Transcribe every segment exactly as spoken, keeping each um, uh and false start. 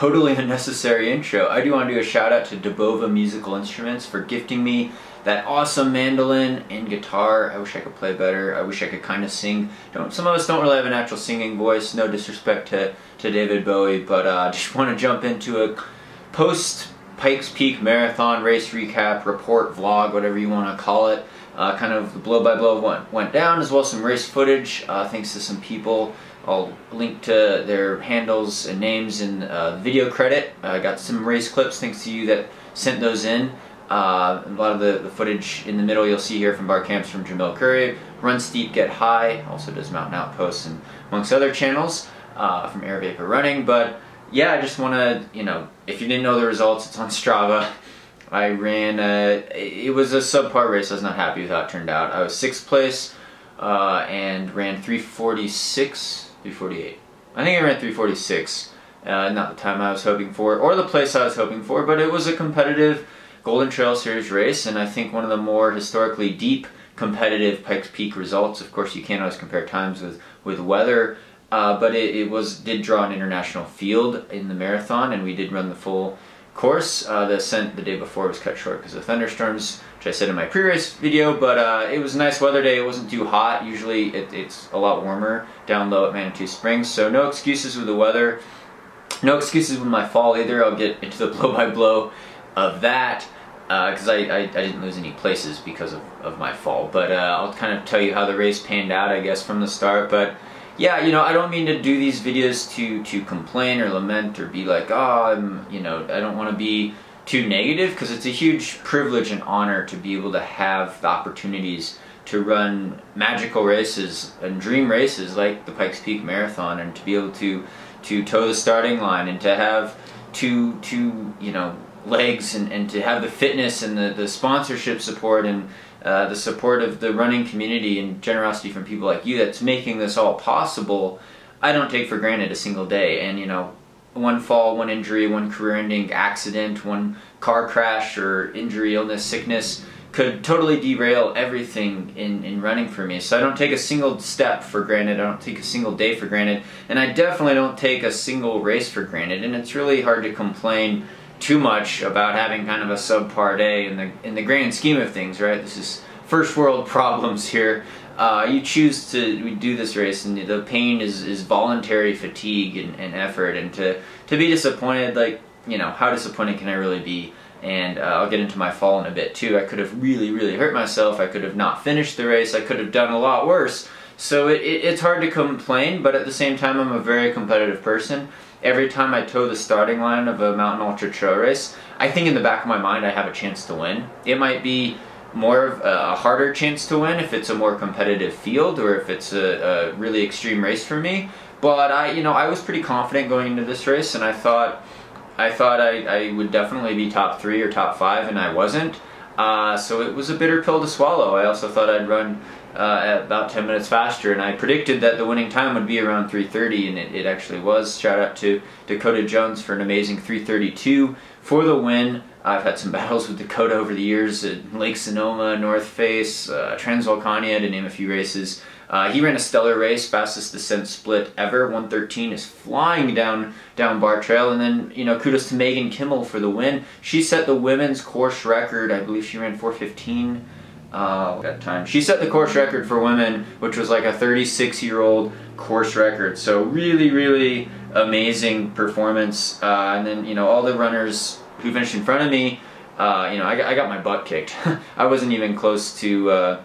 Totally unnecessary intro. I do want to do a shout out to Debova Musical Instruments for gifting me that awesome mandolin and guitar. I wish I could play better. I wish I could kind of sing. Don't, some of us don't really have a natural singing voice. No disrespect to, to David Bowie, but I uh, just want to jump into a post Pikes Peak Marathon race recap, report, vlog, whatever you want to call it. Uh, kind of blow by blow what went down, as well as some race footage, uh, thanks to some people. I'll link to their handles and names in uh, video credit. I uh, got some race clips, thanks to you that sent those in. Uh, a lot of the, the footage in the middle you'll see here from Bar Camps from Jamil Curry. Run Steep, Get High, also does Mountain Outposts and amongst other channels uh, from Air Vapor Running. But yeah, I just want to, you know, if you didn't know the results, it's on Strava. I ran, a, it was a subpar race. I was not happy with how it turned out. I was sixth place uh, and ran three forty-six. three forty-eight. I think I ran three forty-six, uh, not the time I was hoping for or the place I was hoping for, but it was a competitive Golden Trail Series race, and I think one of the more historically deep competitive Pikes Peak results. Of course, you can't always compare times with, with weather, uh, but it, it was did draw an international field in the marathon, and we did run the full course. Uh, the ascent the day before was cut short because of thunderstorms, which I said in my pre-race video, but uh, it was a nice weather day. It wasn't too hot. Usually it, it's a lot warmer down low at Manitou Springs, so no excuses with the weather. No excuses with my fall either. I'll get into the blow-by-blow of that because uh, I, I, I didn't lose any places because of, of my fall, but uh, I'll kind of tell you how the race panned out, I guess, from the start. But yeah, you know, I don't mean to do these videos to, to complain or lament or be like, oh, I'm, you know, I don't want to be too negative, because it's a huge privilege and honor to be able to have the opportunities to run magical races and dream races like the Pikes Peak Marathon, and to be able to, to toe the starting line, and to have two, two you know, legs, and, and to have the fitness and the, the sponsorship support and Uh, the support of the running community and generosity from people like you that's making this all possible. I don't take for granted a single day, and you know, one fall, one injury, one career-ending accident, one car crash or injury, illness, sickness could totally derail everything in, in running for me. So I don't take a single step for granted, I don't take a single day for granted, and I definitely don't take a single race for granted, and it's really hard to complain too much about having kind of a subpar day in the in the grand scheme of things, right? This is first world problems here. Uh, you choose to do this race, and the pain is, is voluntary fatigue and, and effort, and to, to be disappointed, like, you know, how disappointed can I really be? And uh, I'll get into my fall in a bit too. I could have really, really hurt myself. I could have not finished the race. I could have done a lot worse. So it, it, it's hard to complain, but at the same time, I'm a very competitive person. Every time I toe the starting line of a mountain ultra trail race, I think in the back of my mind I have a chance to win. It might be more of a harder chance to win if it's a more competitive field, or if it's a, a really extreme race for me. But I, you know, I was pretty confident going into this race, and I thought, I thought I, I would definitely be top three or top five, and I wasn't. Uh, so it was a bitter pill to swallow. I also thought I'd run Uh, at about ten minutes faster, and I predicted that the winning time would be around three thirty, and it, it actually was. Shout out to Dakota Jones for an amazing three thirty-two for the win. I've had some battles with Dakota over the years at Lake Sonoma, North Face, uh, Transvulcania, to name a few races. Uh, he ran a stellar race, fastest descent split ever. one thirteen is flying down down Bar Trail, and then, you know, kudos to Megan Kimmel for the win. She set the women's course record. I believe she ran four fifteen. Uh, that time. She set the course record for women, which was like a thirty-six year old course record. So really, really amazing performance. Uh, and then, you know, all the runners who finished in front of me, uh, you know, I got, I got my butt kicked. I wasn't even close to uh,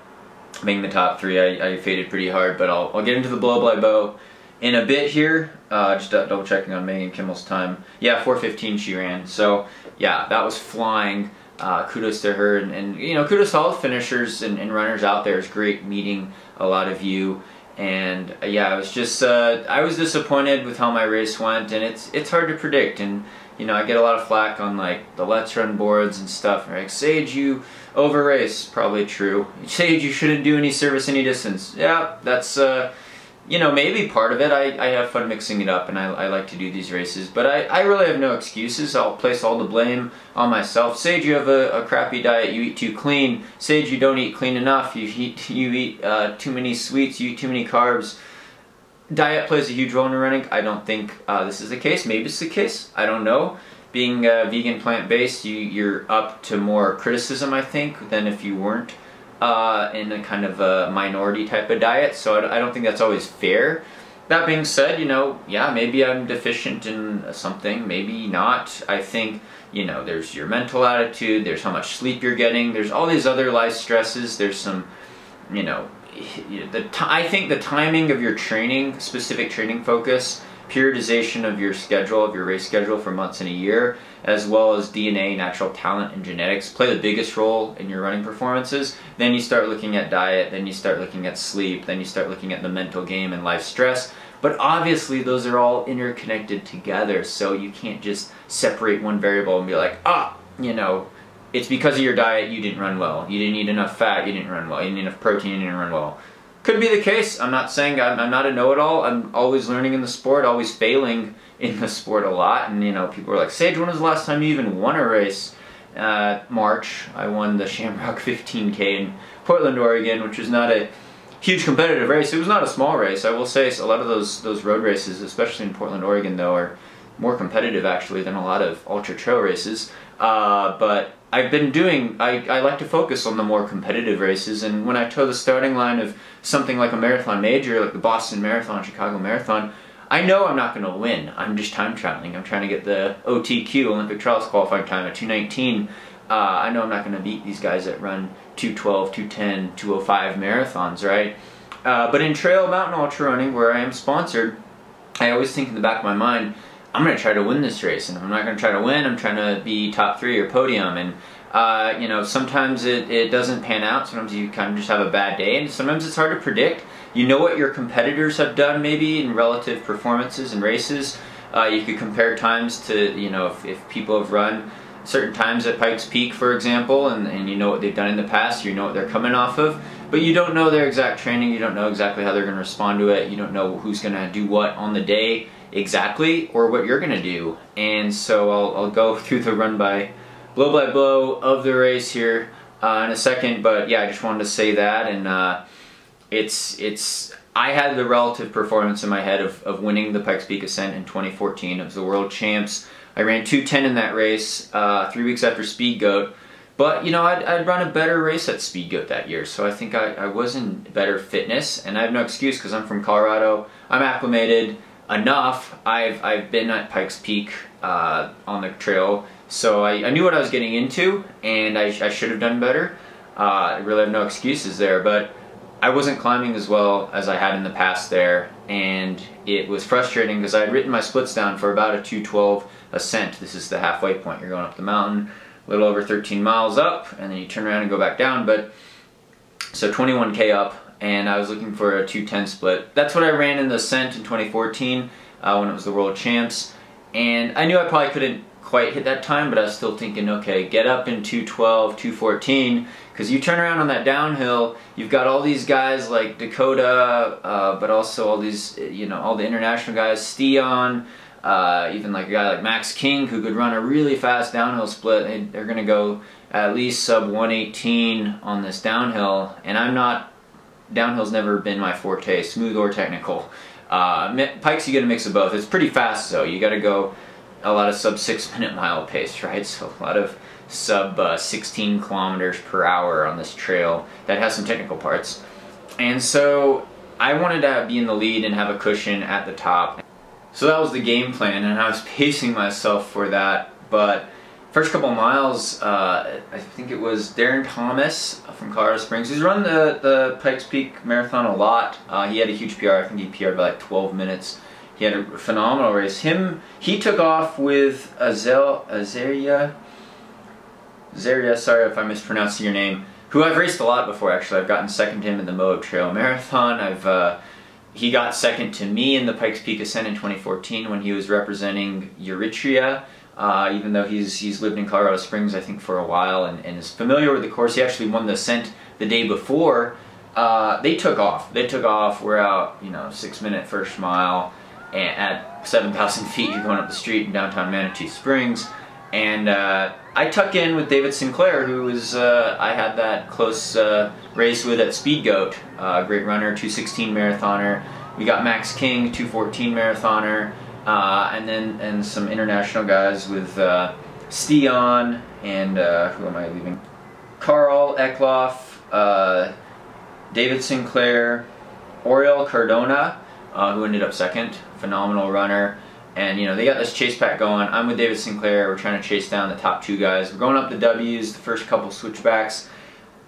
making the top three. I, I faded pretty hard, but I'll, I'll get into the blow by blow in a bit here. Uh, just double checking on Megan Kimmel's time. Yeah, four fifteen she ran. So yeah, that was flying. Uh, kudos to her, and, and you know, kudos to all the finishers and, and runners out there. It's great meeting a lot of you. And uh, yeah, I was just uh, I was disappointed with how my race went, and it's it's hard to predict. And you know, I get a lot of flack on like the Let's Run boards and stuff. And like, Sage, you over race, probably true. Sage, you shouldn't do any service, any distance. Yeah, that's uh, you know, maybe part of it. I I have fun mixing it up, and I I like to do these races, but I I really have no excuses. I'll place all the blame on myself. Sage, you have a, a crappy diet. You eat too clean. Sage, you don't eat clean enough. You eat, you eat uh, too many sweets. You eat too many carbs. Diet plays a huge role in running. I don't think uh, this is the case. Maybe it's the case. I don't know. Being uh, vegan, plant-based, you, you're up to more criticism, I think, than if you weren't uh, in a kind of a minority type of diet. So I, I don't think that's always fair. That being said, you know, yeah, maybe I'm deficient in something, maybe not. I think, you know, there's your mental attitude, there's how much sleep you're getting, there's all these other life stresses, there's some, you know, the t I think the timing of your training, specific training focus, periodization of your schedule, of your race schedule for months and a year, as well as D N A, natural talent, and genetics play the biggest role in your running performances. Then you start looking at diet, then you start looking at sleep, then you start looking at the mental game and life stress. But obviously those are all interconnected together, so you can't just separate one variable and be like, ah, you know, it's because of your diet you didn't run well. You didn't eat enough fat, you didn't run well. You didn't eat enough protein, you didn't run well. Could be the case. I'm not saying I'm, I'm not a know-it-all. I'm always learning in the sport, always failing in the sport a lot. And you know, people are like, Sage, when was the last time you even won a race? Uh, March, I won the Shamrock fifteen K in Portland, Oregon, which was not a huge competitive race. It was not a small race. I will say a lot of those, those road races, especially in Portland, Oregon, though, are more competitive actually than a lot of ultra trail races. Uh, but I've been doing, I, I like to focus on the more competitive races, and when I toe the starting line of something like a marathon major, like the Boston Marathon, Chicago Marathon, I know I'm not going to win. I'm just time trialing. I'm trying to get the O T Q, Olympic Trials Qualifying Time, at two nineteen. Uh, I know I'm not going to beat these guys that run two twelve, two ten, two oh five marathons, right? Uh, but in trail, mountain, ultra running, where I am sponsored, I always think in the back of my mind, I'm going to try to win this race, and if I'm not going to try to win, I'm trying to be top three or podium. And uh, you know, sometimes it, it doesn't pan out. Sometimes you kind of just have a bad day, and sometimes it's hard to predict. You know what your competitors have done maybe in relative performances and races. Uh, you could compare times to, you know, if, if people have run certain times at Pikes Peak, for example, and, and you know what they've done in the past, you know what they're coming off of, but you don't know their exact training, you don't know exactly how they're going to respond to it, you don't know who's going to do what on the day exactly, or what you're going to do. And so I'll, I'll go through the run by blow by blow of the race here uh, in a second, but yeah, I just wanted to say that. And uh, it's, it's, I had the relative performance in my head of, of winning the Pikes Peak Ascent in twenty fourteen. It was the world champs. I ran two ten in that race, uh, three weeks after Speed Goat. But, you know, I'd, I'd run a better race at Speed Goat that year, so I think I, I was in better fitness, and I have no excuse because I'm from Colorado. I'm acclimated enough. I've, I've been at Pikes Peak uh, on the trail, so I, I knew what I was getting into, and I, I should have done better. Uh, I really have no excuses there, but I wasn't climbing as well as I had in the past there, and it was frustrating because I had written my splits down for about a two twelve ascent. This is the halfway point. You're going up the mountain, a little over thirteen miles up, and then you turn around and go back down. But so twenty-one K up, and I was looking for a two ten split. That's what I ran in the ascent in twenty fourteen uh, when it was the world champs, and I knew I probably couldn't quite hit that time, but I was still thinking, okay, get up in two twelve, two fourteen, because you turn around on that downhill, you've got all these guys like Dakota, uh, but also all these, you know, all the international guys, Stian, Uh, even like a guy like Max King, who could run a really fast downhill split. They, they're going to go at least sub one eighteen on this downhill, and I'm not, downhill's never been my forte, smooth or technical. Uh, pikes, you get a mix of both. It's pretty fast, though. You got to go a lot of sub six minute mile pace, right? So a lot of sub uh, sixteen kilometers per hour on this trail that has some technical parts. And so I wanted to be in the lead and have a cushion at the top. So that was the game plan, and I was pacing myself for that. But first couple miles, uh, I think it was Darren Thomas from Colorado Springs. He's run the, the Pikes Peak Marathon a lot. Uh, he had a huge P R. I think he P R'd by like twelve minutes. He had a phenomenal race. Him, he took off with Azel, Azaria, Azaria, sorry if I'm mispronouncing your name, who I've raced a lot before, actually. I've gotten second to him in the Moab Trail Marathon. I've uh, He got second to me in the Pikes Peak Ascent in twenty fourteen when he was representing Eritrea. Uh, even though he's he's lived in Colorado Springs, I think, for a while, and, and is familiar with the course. He actually won the ascent the day before. Uh, they took off. They took off. We're out, you know, six-minute first mile. And at seven thousand feet, you're going up the street in downtown Manitou Springs. And uh, I tuck in with David Sinclair, who is, uh, I had that close uh, race with at Speed Goat. Uh, great runner, two sixteen marathoner. We got Max King, two fourteen marathoner. Uh, and then and some international guys with uh, Stian and uh, who am I leaving? Carl Ekloff, uh, David Sinclair, Oriel Cardona, uh, who ended up second, phenomenal runner. And you know, they got this chase pack going. I'm with David Sinclair. We're trying to chase down the top two guys. We're going up the W's, the first couple switchbacks.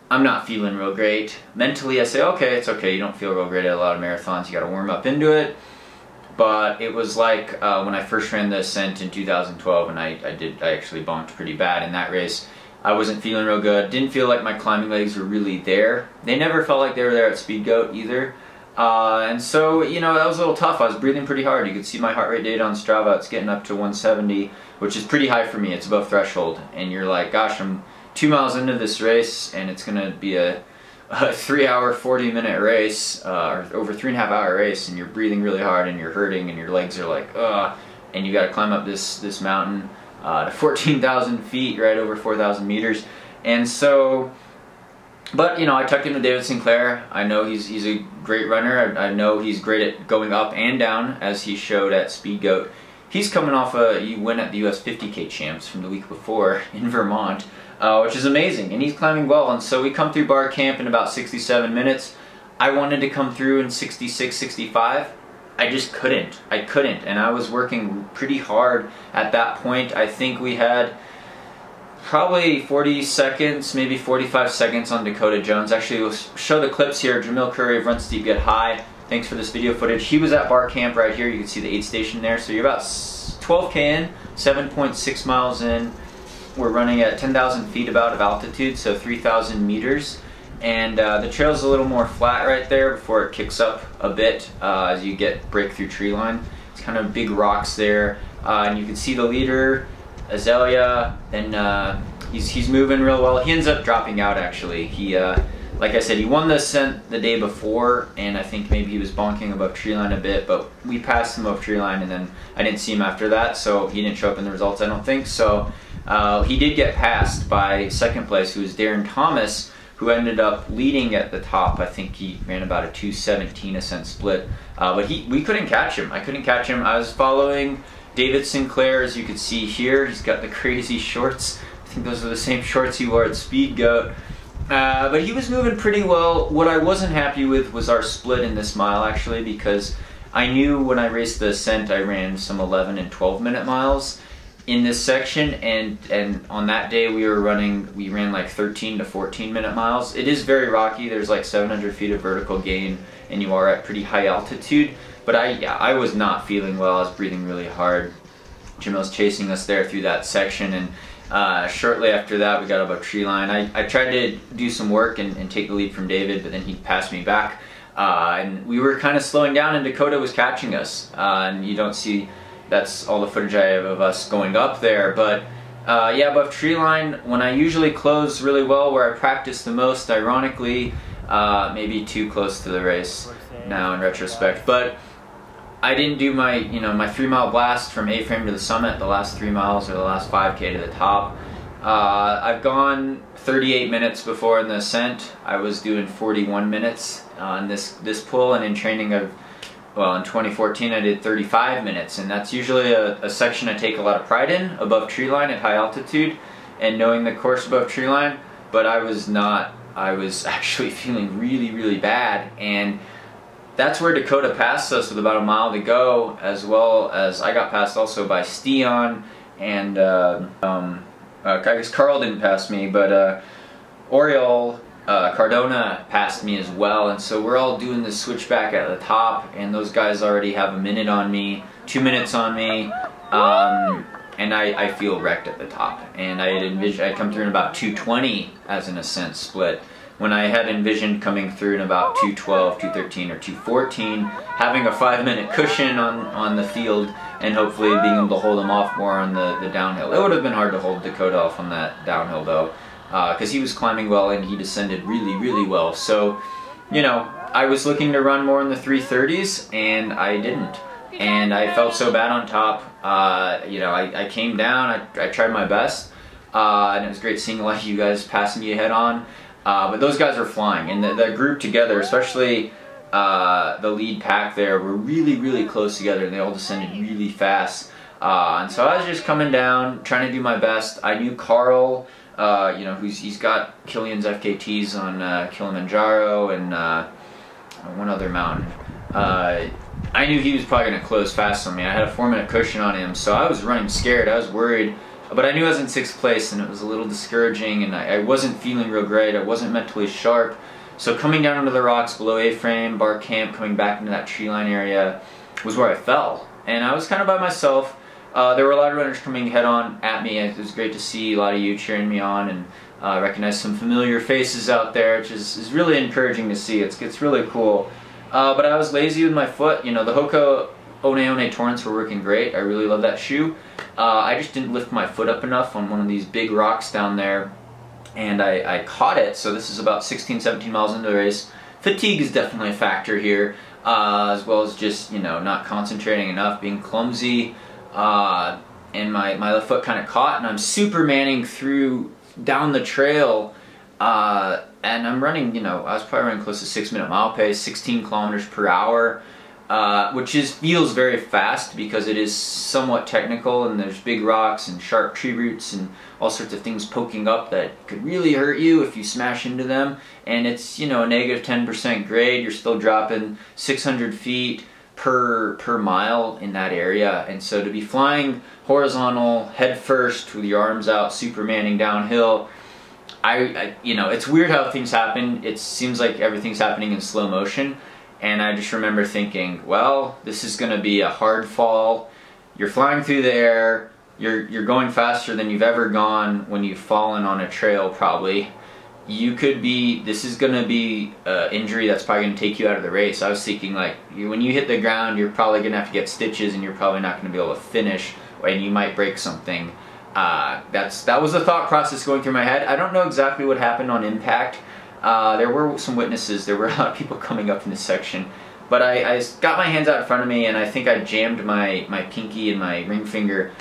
I'm not feeling real great mentally. I say, okay, it's okay. You don't feel real great at a lot of marathons. You got to warm up into it. But it was like uh, when I first ran the Ascent in two thousand twelve, and I, I did I actually bonked pretty bad in that race. I wasn't feeling real good. Didn't feel like my climbing legs were really there. They never felt like they were there at Speed Goat either. Uh, and so, you know, that was a little tough. I was breathing pretty hard. You could see my heart rate data on Strava. It's getting up to one seventy, which is pretty high for me. It's above threshold. And you're like, gosh, I'm two miles into this race, and it's going to be a a three hour forty minute race, uh, or over three and a half hour race, and you're breathing really hard and you're hurting and your legs are like, ugh, and you got to climb up this this mountain uh, to fourteen thousand feet, right over four thousand meters. And so, but you know, I tucked into David Sinclair. I know he's he's a great runner. I, I know he's great at going up and down, as he showed at Speed Goat. He's coming off a win at the U S fifty K champs from the week before in Vermont, uh, which is amazing, and he's climbing well. And so we come through bar camp in about sixty-seven minutes. I wanted to come through in sixty-six, sixty-five. I just couldn't. I couldn't, and I was working pretty hard at that point. I think we had probably forty seconds, maybe forty-five seconds on Dakota Jones. Actually, we'll show the clips here. Jamil Curry of Run Steep Get High. Thanks for this video footage. He was at bar camp right here. You can see the aid station there. So you're about twelve K in, seven point six miles in. We're running at ten thousand feet about of altitude, so three thousand meters. And uh, the trail's a little more flat right there before it kicks up a bit uh, as you get breakthrough tree line. It's kind of big rocks there. Uh, and you can see the leader, Azalea, and uh, he's, he's moving real well. He ends up dropping out, actually. He. Uh, Like I said, he won the ascent the day before, and I think maybe he was bonking above treeline a bit, but we passed him above treeline, and then I didn't see him after that, so he didn't show up in the results, I don't think. So uh, he did get passed by second place, who was Darren Thomas, who ended up leading at the top. I think he ran about a two seventeen ascent split, uh, but he we couldn't catch him. I couldn't catch him. I was following David Sinclair, as you can see here. He's got the crazy shorts. I think those are the same shorts he wore at Speed Goat. Uh, but he was moving pretty well. What I wasn't happy with was our split in this mile, actually, because I knew when I raced the ascent, I ran some eleven and twelve minute miles in this section, and and on that day we were running, we ran like thirteen to fourteen minute miles. It is very rocky. There's like seven hundred feet of vertical gain, and you are at pretty high altitude. But I, yeah, I was not feeling well. I was breathing really hard. Jamil's chasing us there through that section, and Uh, shortly after that, we got above tree line. I, I tried to do some work and, and take the lead from David, but then he passed me back. Uh, and we were kind of slowing down, and Dakota was catching us. Uh, and you don't see, that's all the footage I have of us going up there. But uh, yeah, above tree line, when I usually close really well, where I practice the most, ironically, uh, maybe too close to the race now in retrospect. But I didn't do my, you know, my three mile blast from A-frame to the summit, the last three miles or the last five K to the top. Uh, I've gone thirty-eight minutes before in the ascent. I was doing forty-one minutes on uh, this this pull, and in training of, well, in twenty fourteen I did thirty-five minutes, and that's usually a, a section I take a lot of pride in, above tree line at high altitude, and knowing the course above tree line. But I was not. I was actually feeling really, really bad, and that's where Dakota passed us with about a mile to go, as well as I got passed also by Stian and uh, um, uh, I guess Carl didn't pass me, but uh, Oriel uh, Cardona passed me as well. And so we're all doing this switchback at the top, and those guys already have a minute on me, two minutes on me, um, and I, I feel wrecked at the top. And I had envisioned I'd come through in about two twenty as an ascent split, when I had envisioned coming through in about two twelve, two thirteen, or two fourteen, having a five-minute cushion on, on the field, and hopefully being able to hold him off more on the, the downhill. It would have been hard to hold Dakota off on that downhill, though, because uh, he was climbing well, and he descended really, really well. So, you know, I was looking to run more in the three thirties, and I didn't. And I felt so bad on top. Uh, you know, I, I came down, I, I tried my best, uh, and it was great seeing a lot of you guys passing me head-on. Uh, but those guys are flying, and the, the group together, especially uh, the lead pack there, were really, really close together, and they all descended really fast. Uh, and so I was just coming down, trying to do my best. I knew Carl, uh, you know, who's, he's got Killian's F K Ts on uh, Kilimanjaro and uh, one other mountain. Uh, I knew he was probably going to close fast on me. I had a four-minute cushion on him, so I was running scared. I was worried. But I knew I was in sixth place, and it was a little discouraging, and I, I wasn't feeling real great. I wasn't mentally sharp. So coming down into the rocks below A-frame, bar camp, coming back into that tree line area was where I fell. And I was kind of by myself. Uh, there were a lot of runners coming head on at me. It was great to see a lot of you cheering me on, and I uh, recognize some familiar faces out there, which is, is really encouraging to see. It's, it's really cool. Uh, but I was lazy with my foot. You know, the Hoka One One Torrents were working great. I really love that shoe. Uh, I just didn't lift my foot up enough on one of these big rocks down there, and I, I caught it. So this is about sixteen, seventeen miles into the race. Fatigue is definitely a factor here, uh, as well as just, you know, not concentrating enough, being clumsy, uh, and my, my left foot kind of caught, and I'm supermanning through down the trail, uh, and I'm running, you know, I was probably running close to six minute mile pace, sixteen kilometers per hour. Uh, which is feels very fast because it is somewhat technical, and there's big rocks and sharp tree roots and all sorts of things poking up that could really hurt you if you smash into them. And it's, you know, a negative ten percent grade. You're still dropping six hundred feet per per mile in that area, and so to be flying horizontal head first with your arms out, supermanning downhill, I, I you know, it's weird how things happen. It seems like everything's happening in slow motion. And I just remember thinking, well, this is going to be a hard fall. You're flying through the air. You're, you're going faster than you've ever gone when you've fallen on a trail, probably. You could be, this is going to be an injury that's probably going to take you out of the race. I was thinking, like, you, when you hit the ground, you're probably going to have to get stitches, and you're probably not going to be able to finish, and you might break something. Uh, that's, that was the thought process going through my head. I don't know exactly what happened on impact. Uh, there were some witnesses, there were a lot of people coming up in this section, but I, I got my hands out in front of me, and I think I jammed my, my pinky and my ring finger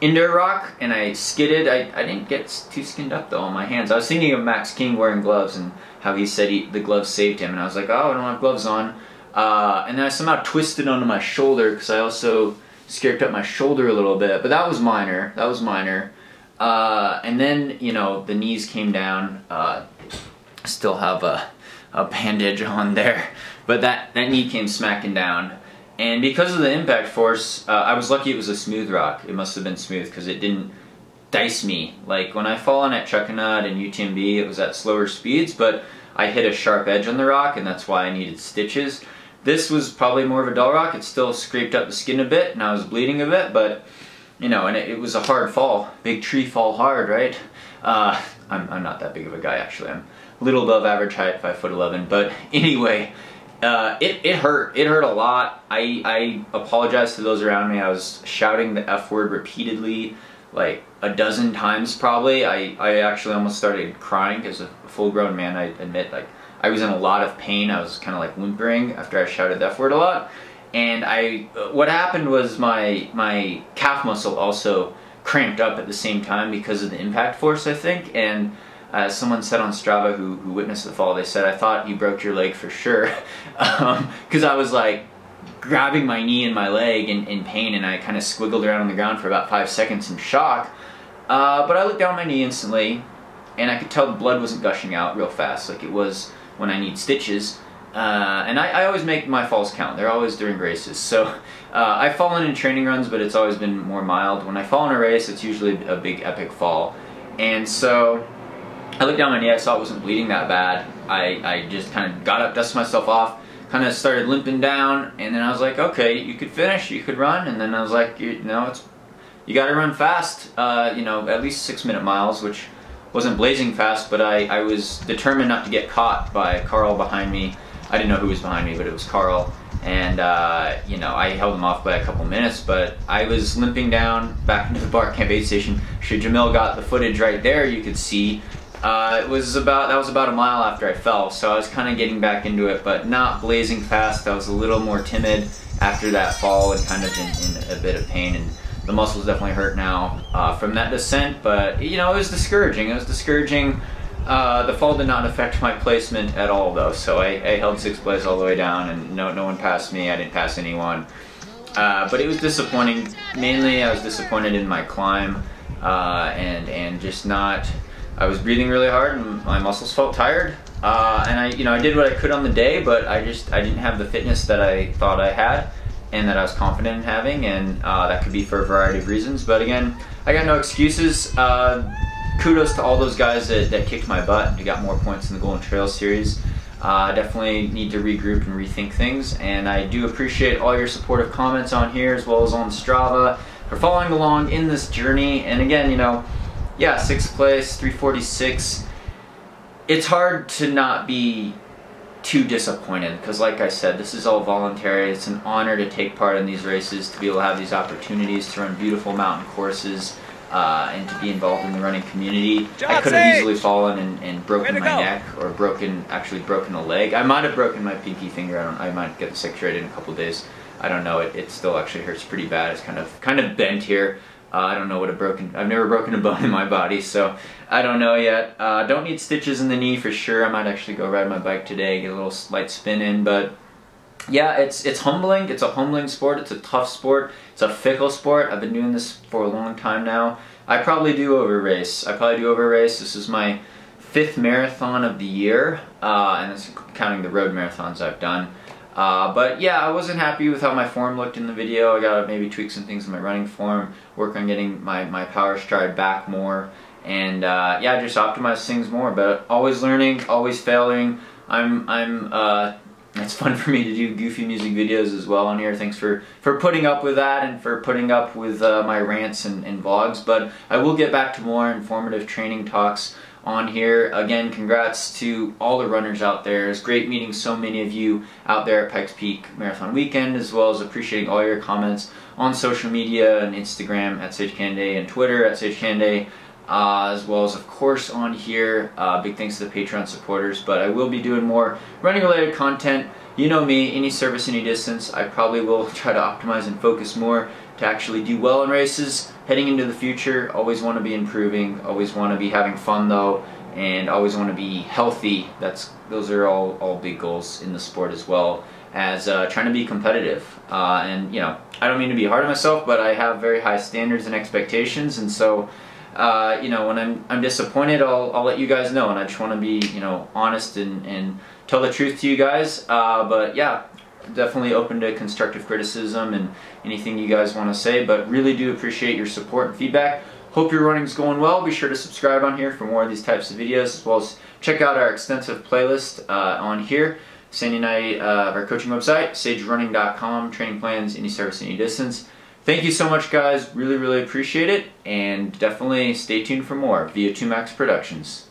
into a rock, and I skidded. I, I didn't get too skinned up though on my hands. I was thinking of Max King wearing gloves and how he said he, the gloves saved him, and I was like, oh, I don't have gloves on. Uh, and then I somehow twisted onto my shoulder because I also scraped up my shoulder a little bit, but that was minor, that was minor. Uh, and then, you know, the knees came down. Uh, still have a, a bandage on there, but that, that knee came smacking down, and because of the impact force, uh, I was lucky it was a smooth rock. It must have been smooth because it didn't dice me. Like when I fall on at Chuck and Nod and U T M B, it was at slower speeds, but I hit a sharp edge on the rock, and that's why I needed stitches. This was probably more of a dull rock. It still scraped up the skin a bit, and I was bleeding a bit, but you know, and it, it was a hard fall. Big tree fall hard, right? Uh, I'm, I'm not that big of a guy, actually. I'm a little above average height, five foot eleven. But anyway, uh, it, it hurt. It hurt a lot. I, I apologize to those around me. I was shouting the F word repeatedly, like a dozen times probably. I, I actually almost started crying because as a full-grown man, I admit, like, I was in a lot of pain. I was kind of like whimpering after I shouted the F word a lot. And I, what happened was my, my calf muscle also cramped up at the same time because of the impact force, I think. And as someone said on Strava who, who witnessed the fall, they said, I thought you broke your leg for sure. um, 'cause I was like grabbing my knee and my leg in, in pain, and I kind of squiggled around on the ground for about five seconds in shock. Uh, but I looked down at my knee instantly, and I could tell the blood wasn't gushing out real fast like it was when I need stitches. Uh, and I, I always make my falls count. They're always during races. So uh, I've fallen in training runs, but it's always been more mild. When I fall in a race, it's usually a big epic fall. And so I looked down my knee. I saw it wasn't bleeding that bad. I, I just kind of got up, dusted myself off, kind of started limping down. And then I was like, okay, you could finish, you could run. And then I was like, you know, it's, you got to run fast, uh, you know, at least six minute miles, which wasn't blazing fast, but I, I was determined not to get caught by Carl behind me. I didn't know who was behind me, but it was Carl, and uh, you know, I held him off by a couple minutes, but I was limping down back into the Bar Camp aid station. Should Jamil got the footage right there, you could see. Uh, it was about, that was about a mile after I fell, so I was kind of getting back into it, but not blazing fast. I was a little more timid after that fall and kind of in, in a bit of pain, and the muscles definitely hurt now uh, from that descent, but you know, it was discouraging. It was discouraging. Uh, the fall did not affect my placement at all, though, so I, I held sixth place all the way down, and no, no one passed me. I didn't pass anyone. Uh, but it was disappointing. Mainly, I was disappointed in my climb, uh, and and just not. I was breathing really hard, and my muscles felt tired. Uh, and I, you know, I did what I could on the day, but I just I didn't have the fitness that I thought I had, and that I was confident in having, and uh, that could be for a variety of reasons. But again, I got no excuses. Uh, Kudos to all those guys that, that kicked my butt and got more points in the Golden Trail Series. I uh, definitely need to regroup and rethink things, and I do appreciate all your supportive comments on here as well as on Strava for following along in this journey. And again, you know, yeah, sixth place, three forty-six. It's hard to not be too disappointed because, like I said, this is all voluntary. It's an honor to take part in these races, to be able to have these opportunities to run beautiful mountain courses. Uh, and to be involved in the running community. Job I could have easily fallen and, and broken my go. neck or broken, actually broken a leg. I might have broken my pinky finger. I, don't, I might get this x-rayed in a couple days. I don't know. It, it still actually hurts pretty bad. It's kind of kind of bent here. Uh, I don't know what a broken, I've never broken a bone in my body, so I don't know yet. Uh, don't need stitches in the knee for sure. I might actually go ride my bike today, get a little light spin in, but yeah, it's it's humbling. It's a humbling sport. It's a tough sport. It's a fickle sport. I've been doing this for a long time now. I probably do over race. I probably do over race. This is my fifth marathon of the year, uh, and that's counting the road marathons I've done. Uh, but yeah, I wasn't happy with how my form looked in the video. I gotta maybe tweak some things in my running form, work on getting my, my power stride back more, and uh, yeah, just optimize things more. But always learning, always failing. I'm, I'm, uh, It's fun for me to do goofy music videos as well on here. Thanks for, for putting up with that and for putting up with uh, my rants and, and vlogs. But I will get back to more informative training talks on here. Again, congrats to all the runners out there. It's great meeting so many of you out there at Pikes Peak Marathon Weekend, as well as appreciating all your comments on social media and Instagram at Sage Canaday and Twitter at Sage Canaday. Uh, as well as, of course, on here. Uh, big thanks to the Patreon supporters, but I will be doing more running-related content. You know me, any surface, any distance. I probably will try to optimize and focus more to actually do well in races. Heading into the future, always want to be improving, always want to be having fun, though, and always want to be healthy. That's Those are all, all big goals in the sport, as well as uh, trying to be competitive. Uh, and, you know, I don't mean to be hard on myself, but I have very high standards and expectations, and so Uh, you know, when I'm, I'm disappointed, I'll, I'll let you guys know, and I just want to be, you know, honest and, and tell the truth to you guys, uh, but yeah, definitely open to constructive criticism and anything you guys want to say, but really do appreciate your support and feedback. Hope your running's going well. Be sure to subscribe on here for more of these types of videos, as well as check out our extensive playlist uh, on here. Sandy and I uh, have our coaching website, sage running dot com, training plans, any service, any distance. Thank you so much, guys. Really, really appreciate it. And definitely stay tuned for more via two Max Productions.